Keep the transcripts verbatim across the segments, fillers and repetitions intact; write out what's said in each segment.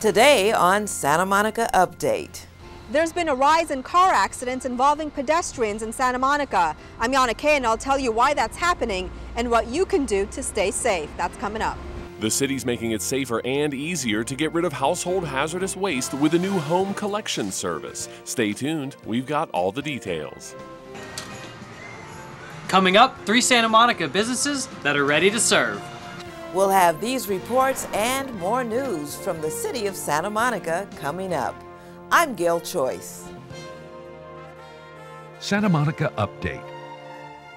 Today on Santa Monica Update. There's been a rise in car accidents involving pedestrians in Santa Monica. I'm Yana Kay and I'll tell you why that's happening and what you can do to stay safe. That's coming up. The city's making it safer and easier to get rid of household hazardous waste with a new home collection service. Stay tuned, we've got all the details. Coming up, three Santa Monica businesses that are ready to serve. We'll have these reports and more news from the city of Santa Monica coming up. I'm Gail Choice. Santa Monica Update,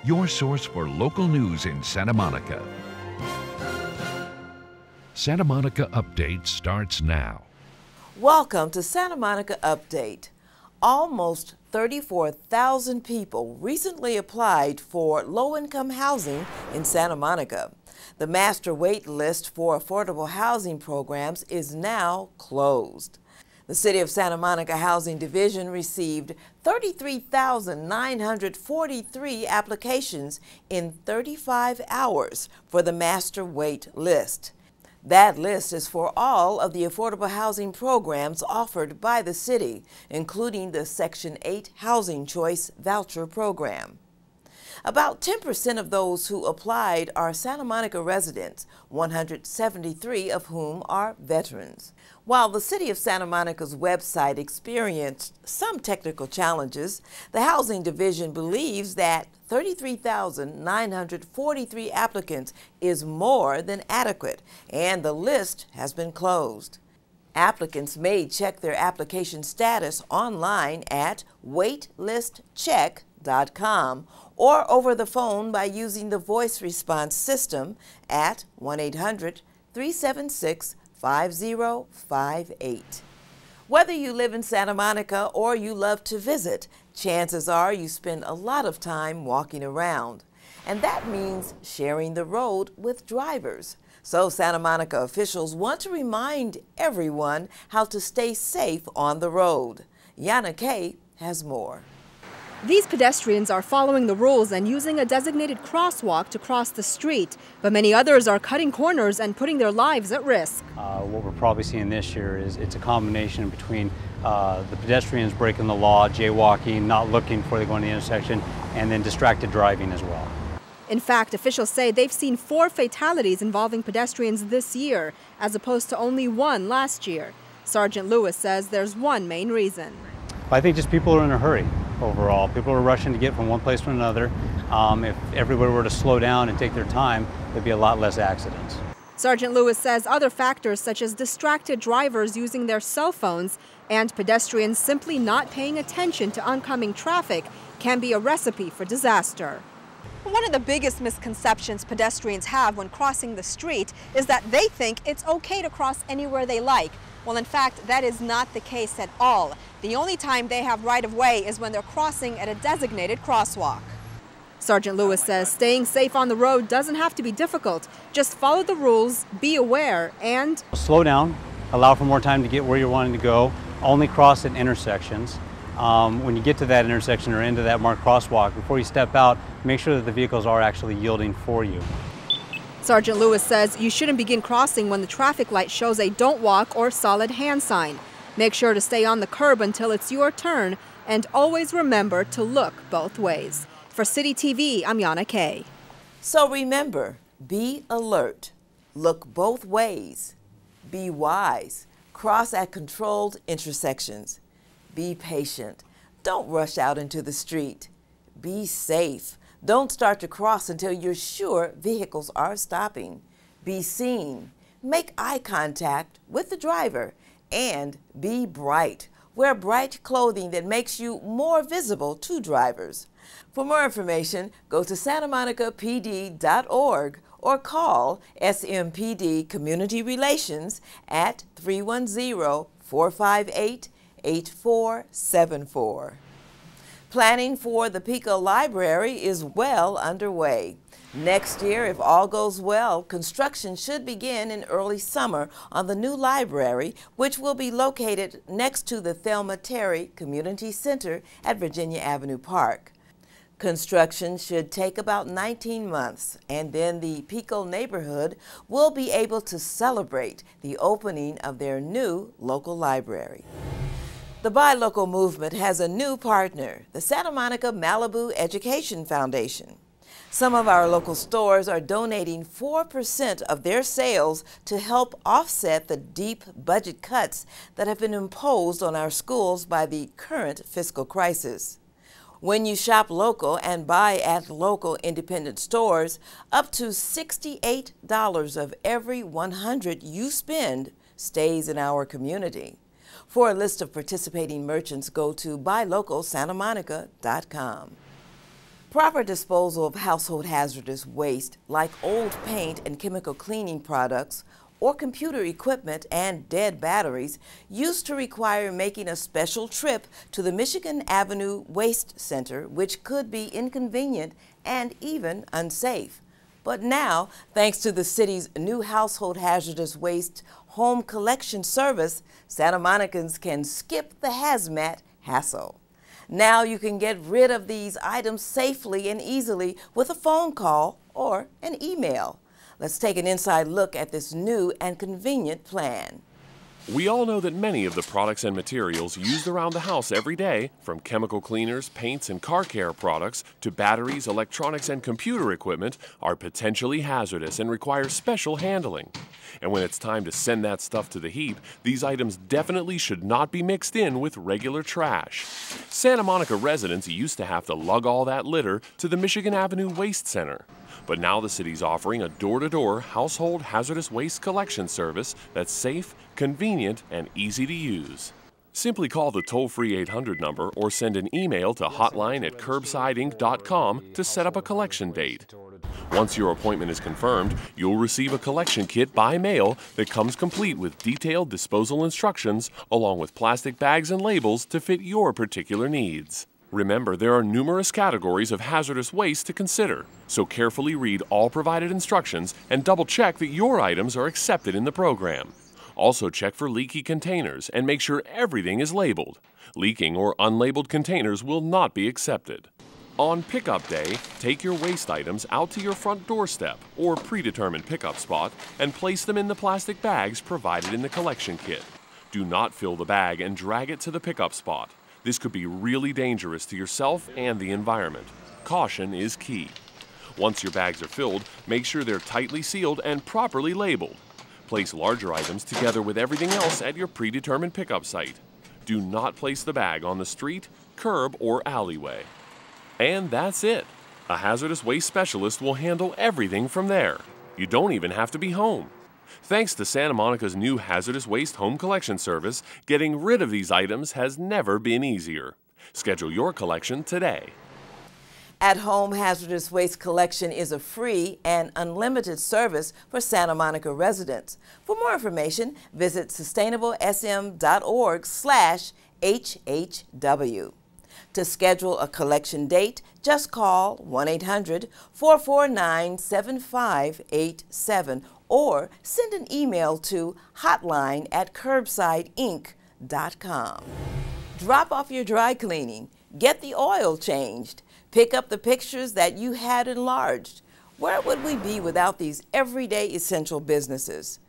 your source for local news in Santa Monica. Santa Monica Update starts now. Welcome to Santa Monica Update. Almost thirty-four thousand people recently applied for low-income housing in Santa Monica. The master wait list for affordable housing programs is now closed. The City of Santa Monica Housing Division received thirty-three thousand nine hundred forty-three applications in thirty-five hours for the master wait list. That list is for all of the affordable housing programs offered by the city, including the Section eight Housing Choice Voucher Program. About ten percent of those who applied are Santa Monica residents, one hundred seventy-three of whom are veterans. While the City of Santa Monica's website experienced some technical challenges, the Housing Division believes that thirty-three thousand nine hundred forty-three applicants is more than adequate, and the list has been closed. Applicants may check their application status online at waitlist check dot com or over the phone by using the voice response system at one eight hundred, three seven six, five zero five eight. Whether you live in Santa Monica or you love to visit, chances are you spend a lot of time walking around. And that means sharing the road with drivers. So Santa Monica officials want to remind everyone how to stay safe on the road. Yana Kay has more. These pedestrians are following the rules and using a designated crosswalk to cross the street, but many others are cutting corners and putting their lives at risk. Uh, what we're probably seeing this year is it's a combination between uh, the pedestrians breaking the law, jaywalking, not looking before they go in the intersection, and then distracted driving as well. In fact, officials say they've seen four fatalities involving pedestrians this year, as opposed to only one last year. Sergeant Lewis says there's one main reason. I think just people are in a hurry. Overall, people are rushing to get from one place to another. Um, if everybody were to slow down and take their time, there'd be a lot less accidents. Sergeant Lewis says other factors such as distracted drivers using their cell phones and pedestrians simply not paying attention to oncoming traffic can be a recipe for disaster. One of the biggest misconceptions pedestrians have when crossing the street is that they think it's okay to cross anywhere they like. Well, in fact, that is not the case at all. The only time they have right-of-way is when they're crossing at a designated crosswalk. Sergeant Lewis says staying safe on the road doesn't have to be difficult. Just follow the rules, be aware, and slow down, allow for more time to get where you're wanting to go, only cross at intersections. Um, when you get to that intersection or into that marked crosswalk, before you step out, make sure that the vehicles are actually yielding for you. Sergeant Lewis says you shouldn't begin crossing when the traffic light shows a don't walk or solid hand sign. Make sure to stay on the curb until it's your turn and always remember to look both ways. For City T V, I'm Yana Kay. So remember, be alert, look both ways, be wise, cross at controlled intersections, be patient, don't rush out into the street, be safe. Don't start to cross until you're sure vehicles are stopping. Be seen, make eye contact with the driver, and be bright. Wear bright clothing that makes you more visible to drivers. For more information, go to santa monica p d dot org or call S M P D Community Relations at three one zero, four five eight, eight four seven four. Planning for the Pico Library is well underway. Next year, if all goes well, construction should begin in early summer on the new library, which will be located next to the Thelma Terry Community Center at Virginia Avenue Park. Construction should take about nineteen months, and then the Pico neighborhood will be able to celebrate the opening of their new local library. The Buy Local movement has a new partner, the Santa Monica Malibu Education Foundation. Some of our local stores are donating four percent of their sales to help offset the deep budget cuts that have been imposed on our schools by the current fiscal crisis. When you shop local and buy at local independent stores, up to sixty-eight dollars of every one hundred dollars you spend stays in our community. For a list of participating merchants, go to buy local Santa Monica dot com. Proper disposal of household hazardous waste like old paint and chemical cleaning products or computer equipment and dead batteries used to require making a special trip to the Michigan Avenue Waste Center, which could be inconvenient and even unsafe. But now, thanks to the city's new household hazardous waste home collection service, Santa Monicans can skip the hazmat hassle. Now you can get rid of these items safely and easily with a phone call or an email. Let's take an inside look at this new and convenient plan. We all know that many of the products and materials used around the house every day, from chemical cleaners, paints, and car care products to batteries, electronics, and computer equipment, are potentially hazardous and require special handling. And when it's time to send that stuff to the heap, these items definitely should not be mixed in with regular trash. Santa Monica residents used to have to lug all that litter to the Michigan Avenue Waste Center. But now the city's offering a door-to-door household hazardous waste collection service that's safe, convenient, and easy to use. Simply call the toll-free eight hundred number or send an email to hotline at curbside inc dot com to set up a collection date. Once your appointment is confirmed, you'll receive a collection kit by mail that comes complete with detailed disposal instructions along with plastic bags and labels to fit your particular needs. Remember, there are numerous categories of hazardous waste to consider, so carefully read all provided instructions and double-check that your items are accepted in the program. Also check for leaky containers and make sure everything is labeled. Leaking or unlabeled containers will not be accepted. On pickup day, take your waste items out to your front doorstep or predetermined pickup spot and place them in the plastic bags provided in the collection kit. Do not fill the bag and drag it to the pickup spot. This could be really dangerous to yourself and the environment. Caution is key. Once your bags are filled, make sure they're tightly sealed and properly labeled. Place larger items together with everything else at your predetermined pickup site. Do not place the bag on the street, curb, or alleyway. And that's it. A hazardous waste specialist will handle everything from there. You don't even have to be home. Thanks to Santa Monica's new hazardous waste home collection service, getting rid of these items has never been easier. Schedule your collection today. At-home hazardous waste collection is a free and unlimited service for Santa Monica residents. For more information, visit sustainable S M dot org slash H H W. To schedule a collection date, just call one eight hundred, four four nine, seven five eight seven or send an email to hotline at curbside inc dot com. Drop off your dry cleaning, get the oil changed, pick up the pictures that you had enlarged. Where would we be without these everyday essential businesses?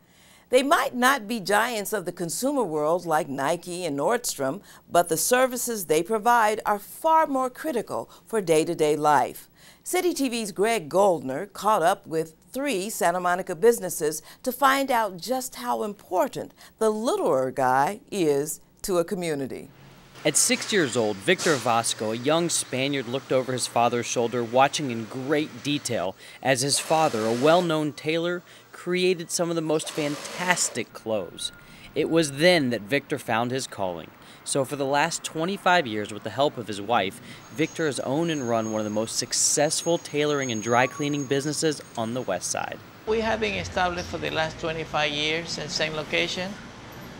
They might not be giants of the consumer world like Nike and Nordstrom, but the services they provide are far more critical for day-to-day life. City T V's Greg Goldner caught up with three Santa Monica businesses to find out just how important the littler guy is to a community. At six years old, Victor Vasco, a young Spaniard, looked over his father's shoulder, watching in great detail as his father, a well-known tailor, created some of the most fantastic clothes. It was then that Victor found his calling. So for the last twenty-five years, with the help of his wife, Victor has owned and run one of the most successful tailoring and dry cleaning businesses on the West Side. We have been established for the last twenty-five years in the same location.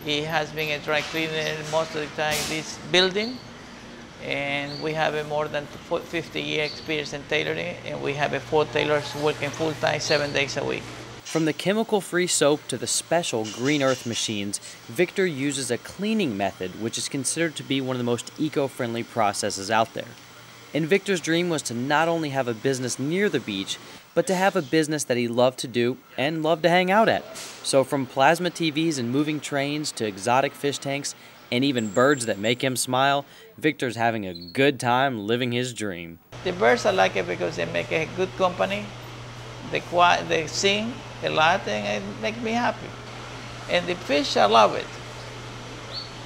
He has been a dry cleaner most of the time in this building. And we have a more than fifty year experience in tailoring, and we have a four tailors working full-time, seven days a week. From the chemical-free soap to the special Green Earth machines, Victor uses a cleaning method which is considered to be one of the most eco-friendly processes out there. And Victor's dream was to not only have a business near the beach, but to have a business that he loved to do and loved to hang out at. So from plasma T Vs and moving trains to exotic fish tanks and even birds that make him smile, Victor's having a good time living his dream. The birds, I like it because they make a good company. They, quiet, they sing a lot and it makes me happy. And the fish, I love it.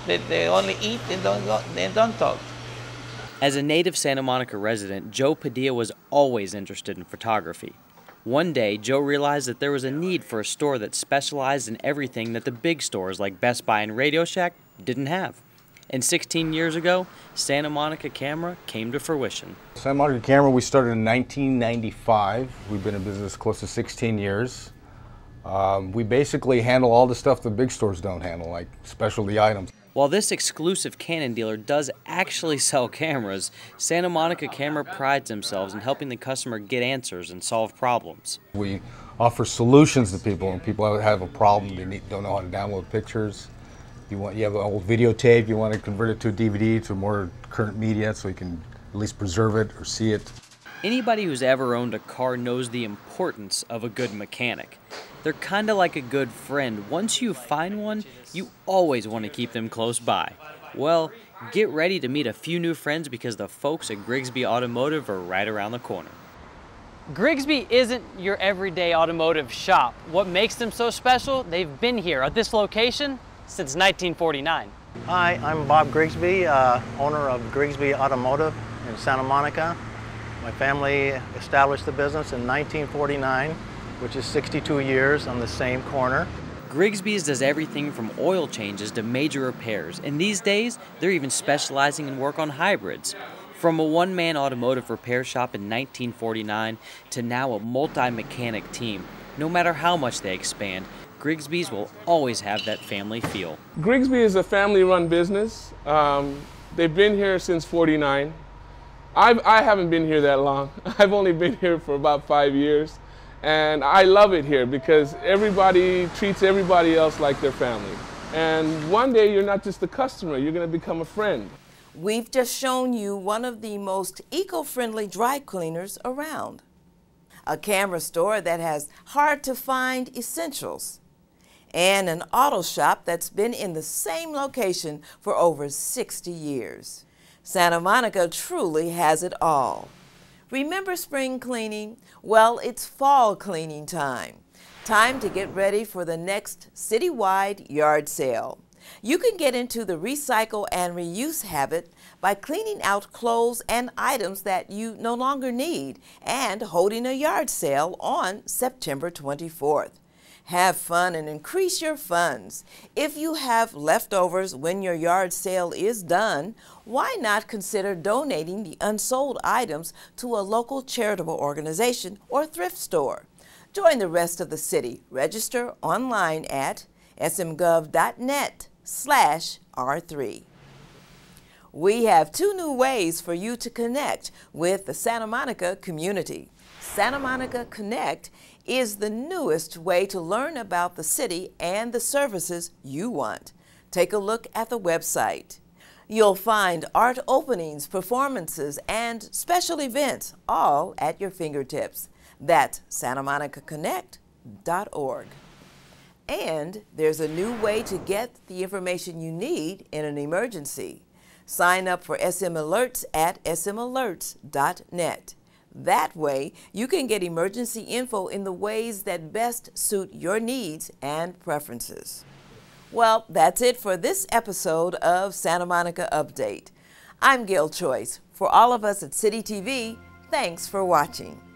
They, they only eat and don't, go, they don't talk. As a native Santa Monica resident, Joe Padilla was always interested in photography. One day, Joe realized that there was a need for a store that specialized in everything that the big stores like Best Buy and Radio Shack didn't have. And sixteen years ago, Santa Monica Camera came to fruition. Santa Monica Camera, we started in nineteen ninety-five. We've been in business close to sixteen years. Um, we basically handle all the stuff the big stores don't handle, like specialty items. While this exclusive Canon dealer does actually sell cameras, Santa Monica Camera prides themselves in helping the customer get answers and solve problems. We offer solutions to people. When people have a problem, they need, don't know how to download pictures. You want, you have an old videotape, you want to convert it to a D V D, to more current media, so you can at least preserve it or see it. Anybody who's ever owned a car knows the importance of a good mechanic. They're kind of like a good friend. Once you find one, you always want to keep them close by. Well, get ready to meet a few new friends because the folks at Grigsby Automotive are right around the corner. Grigsby isn't your everyday automotive shop. What makes them so special? They've been here at this location since nineteen forty-nine. Hi, I'm Bob Grigsby, uh, owner of Grigsby Automotive in Santa Monica. My family established the business in nineteen forty-nine. Which is sixty-two years on the same corner. Grigsby's does everything from oil changes to major repairs, and these days they're even specializing in work on hybrids. From a one-man automotive repair shop in nineteen forty-nine to now a multi-mechanic team, no matter how much they expand, Grigsby's will always have that family feel. Grigsby is a family-run business. Um, they've been here since forty-nine. I've, I haven't been here that long. I've only been here for about five years. And I love it here because everybody treats everybody else like their family. And one day you're not just a customer, you're going to become a friend. We've just shown you one of the most eco-friendly dry cleaners around. A camera store that has hard-to-find essentials. And an auto shop that's been in the same location for over sixty years. Santa Monica truly has it all. Remember spring cleaning? Well, it's fall cleaning time. Time to get ready for the next citywide yard sale. You can get into the recycle and reuse habit by cleaning out clothes and items that you no longer need and holding a yard sale on September twenty-fourth. Have fun and increase your funds. If you have leftovers when your yard sale is done, why not consider donating the unsold items to a local charitable organization or thrift store? Join the rest of the city. Register online at S M gov dot net slash R three. We have two new ways for you to connect with the Santa Monica community. Santa Monica Connect is the newest way to learn about the city and the services you want. Take a look at the website. You'll find art openings, performances, and special events all at your fingertips. That's Santa Monica Connect dot org. And there's a new way to get the information you need in an emergency. Sign up for S M Alerts at S M alerts dot net. That way, you can get emergency info in the ways that best suit your needs and preferences. Well, that's it for this episode of Santa Monica Update. I'm Gail Choice. For all of us at City T V, thanks for watching.